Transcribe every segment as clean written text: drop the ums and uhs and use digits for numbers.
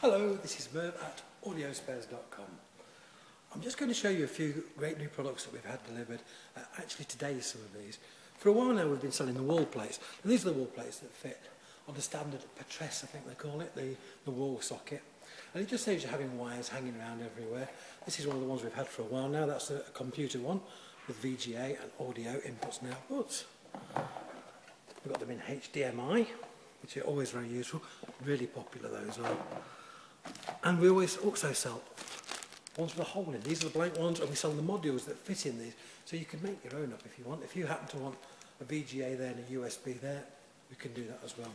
Hello, this is Merv at audiospares.com. I'm just going to show you a few great new products that we've had delivered, actually today some of these. For a while now we've been selling the wall plates, and these are the wall plates that fit on the standard patresse, I think they call it, the wall socket. And it just saves you having wires hanging around everywhere. This is one of the ones we've had for a while now, that's a computer one with VGA and audio inputs and outputs. We've got them in HDMI, which are always very useful, really popular those are. And we always also sell ones with a hole in. These are the blank ones, and we sell the modules that fit in these. So you can make your own up if you want. If you happen to want a VGA there and a USB there, we can do that as well.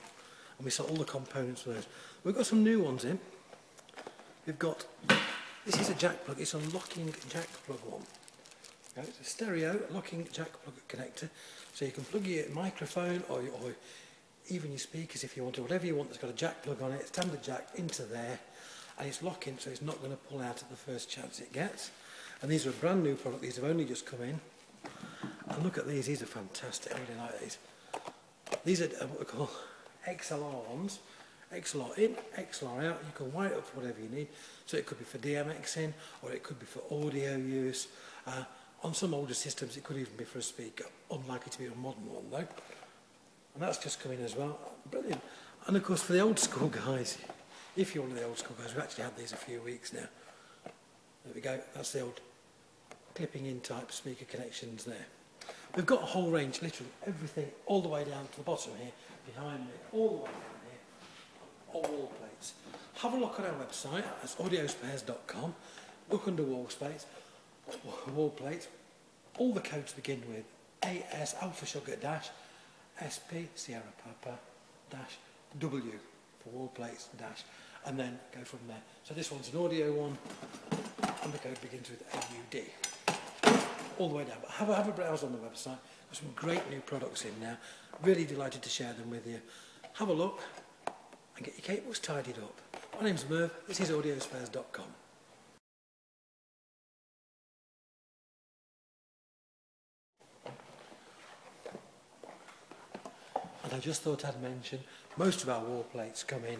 And we sell all the components for those. We've got some new ones in. We've got, this is a jack plug. It's a locking jack plug one. Now it's a stereo locking jack plug connector. So you can plug your microphone or even your speakers if you want to. Whatever you want that's got a jack plug on it, standard jack into there. And it's locking, so it's not going to pull out at the first chance it gets. And these are a brand new product, these have only just come in. And look at these are fantastic, I really like these. These are what we call XLR ones. XLR in, XLR out, you can wire it up for whatever you need. So it could be for DMX in, or it could be for audio use. On some older systems it could even be for a speaker, unlikely to be a modern one though. And that's just coming as well, brilliant. And of course for the old school guys, if you're one of the old school guys, we've actually had these a few weeks now. There we go, that's the old clipping in type speaker connections there. We've got a whole range, literally everything, all the way down to the bottom here, behind me, all the way down here, all wall plates. Have a look on our website, that's audiospares.com, look under wall plates, all the codes begin with AS alpha sugar dash, SP Sierra Papa dash, W. Wall plates dash, and then go from there. So this one's an audio one, and the code begins with AUD, all the way down. But have a browse on the website. There's some great new products in now. Really delighted to share them with you. Have a look and get your cables tidied up. My name's Merv. This is audiospares.com. I just thought I'd mention, most of our wall plates come in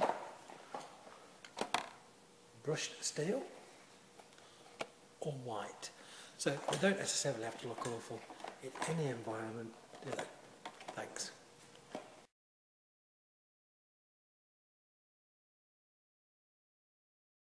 brushed steel or white, so they don't necessarily have to look awful in any environment, do they? Thanks.